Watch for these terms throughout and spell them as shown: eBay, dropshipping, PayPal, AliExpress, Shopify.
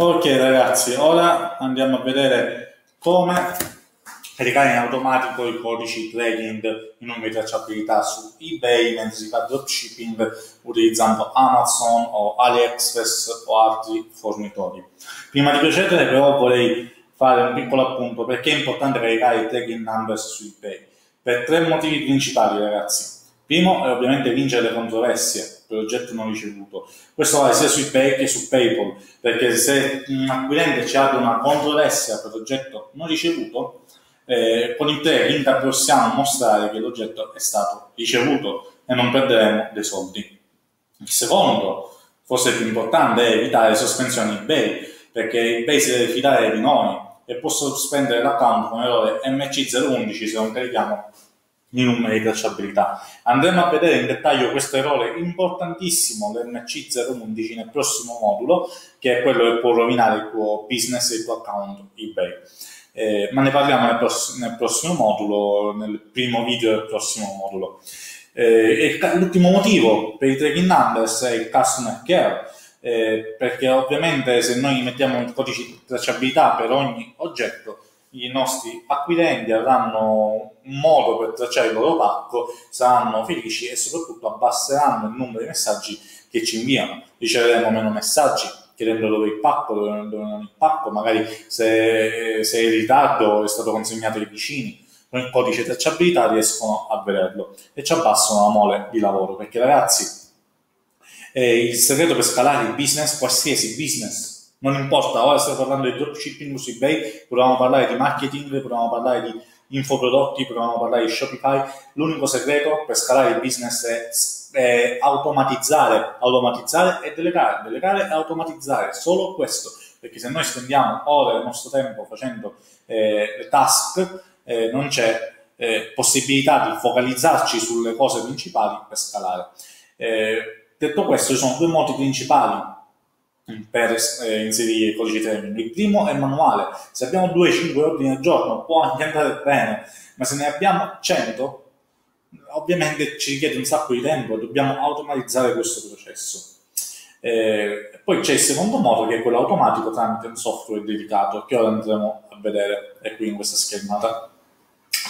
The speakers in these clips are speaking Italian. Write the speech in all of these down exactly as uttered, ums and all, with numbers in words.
Ok ragazzi, ora andiamo a vedere come caricare in automatico i codici trading in una tracciabilità su eBay, mentre si fa dropshipping utilizzando Amazon o AliExpress o altri fornitori. Prima di procedere però vorrei fare un piccolo appunto perché è importante caricare i tracking numbers su eBay, per tre motivi principali ragazzi. Primo è ovviamente vincere le controversie per l'oggetto non ricevuto. Questo vale sia su eBay che su PayPal, perché se un acquirente ci ha una controversia per l'oggetto non ricevuto, eh, con il tracking possiamo mostrare che l'oggetto è stato ricevuto e non perderemo dei soldi. Il secondo, forse più importante, è evitare sospensioni eBay, perché eBay si deve fidare di noi e può sospendere l'account con errore M C zero undici se non carichiamo i numeri di tracciabilità. Andremo a vedere in dettaglio questo errore importantissimo, l'M C zero undici, nel prossimo modulo, che è quello che può rovinare il tuo business e il tuo account eBay. Eh, ma ne parliamo nel, pross nel prossimo modulo, nel primo video del prossimo modulo. Eh, L'ultimo motivo per i tracking numbers è il customer care, eh, perché ovviamente se noi mettiamo un codice di tracciabilità per ogni oggetto, i nostri acquirenti avranno un modo per tracciare il loro pacco, saranno felici e soprattutto abbasseranno il numero di messaggi che ci inviano. Riceveremo meno messaggi chiedendo dove è il pacco, dove non è il pacco, magari se, se è in ritardo è stato consegnato ai vicini. Con il codice tracciabilità riescono a vederlo e ci abbassano la mole di lavoro, perché ragazzi eh, il segreto per scalare il business, qualsiasi business, non importa, ora stiamo parlando di dropshipping su eBay, proviamo a parlare di marketing, proviamo a parlare di infoprodotti, proviamo a parlare di Shopify. L'unico segreto per scalare il business è, è automatizzare, automatizzare e delegare, delegare e automatizzare, solo questo. Perché se noi spendiamo ore del nostro tempo facendo eh, task, eh, non c'è eh, possibilità di focalizzarci sulle cose principali per scalare. Eh, detto questo, ci sono due modi principali per eh, inserire i codici trading. Il primo è manuale, se abbiamo due cinque ordini al giorno può anche andare bene, ma se ne abbiamo cento ovviamente ci richiede un sacco di tempo e dobbiamo automatizzare questo processo. Eh, poi c'è il secondo modo, che è quello automatico tramite un software dedicato, che ora andremo a vedere è qui in questa schermata.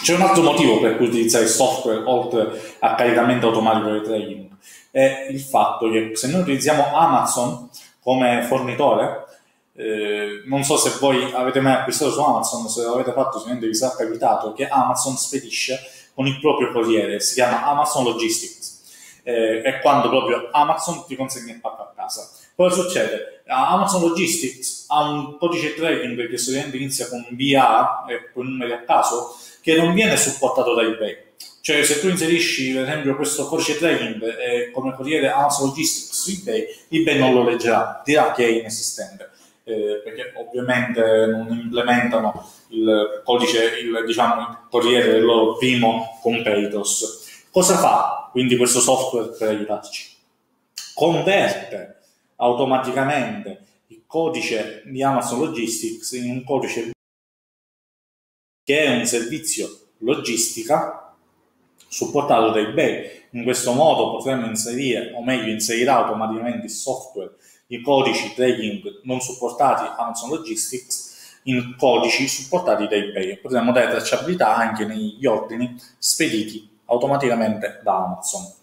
C'è un altro motivo per cui utilizzare il software oltre a caricamento automatico dei trading, è il fatto che se noi utilizziamo Amazon come fornitore, eh, non so se voi avete mai acquistato su Amazon, se l'avete fatto sicuramente vi sarà capitato che Amazon spedisce con il proprio corriere, si chiama Amazon Logistics, eh, è quando proprio Amazon ti consegna il pacco a casa. Cosa succede? Amazon Logistics ha un codice trading che solitamente inizia con B A e con numeri a caso, che non viene supportato da eBay, cioè se tu inserisci per esempio questo codice trading eh, come corriere Amazon Logistics su eBay, eBay non lo leggerà, dirà che è inesistente, eh, perché ovviamente non implementano il codice, il, diciamo, il corriere del loro primo competitors. Cosa fa quindi questo software per aiutarci? Converte automaticamente il codice di Amazon Logistics in un codice che è un servizio logistica supportato da eBay. In questo modo potremo inserire, o meglio inserirà automaticamente il software, i codici trading non supportati Amazon Logistics in codici supportati da eBay e potremo dare tracciabilità anche negli ordini spediti automaticamente da Amazon.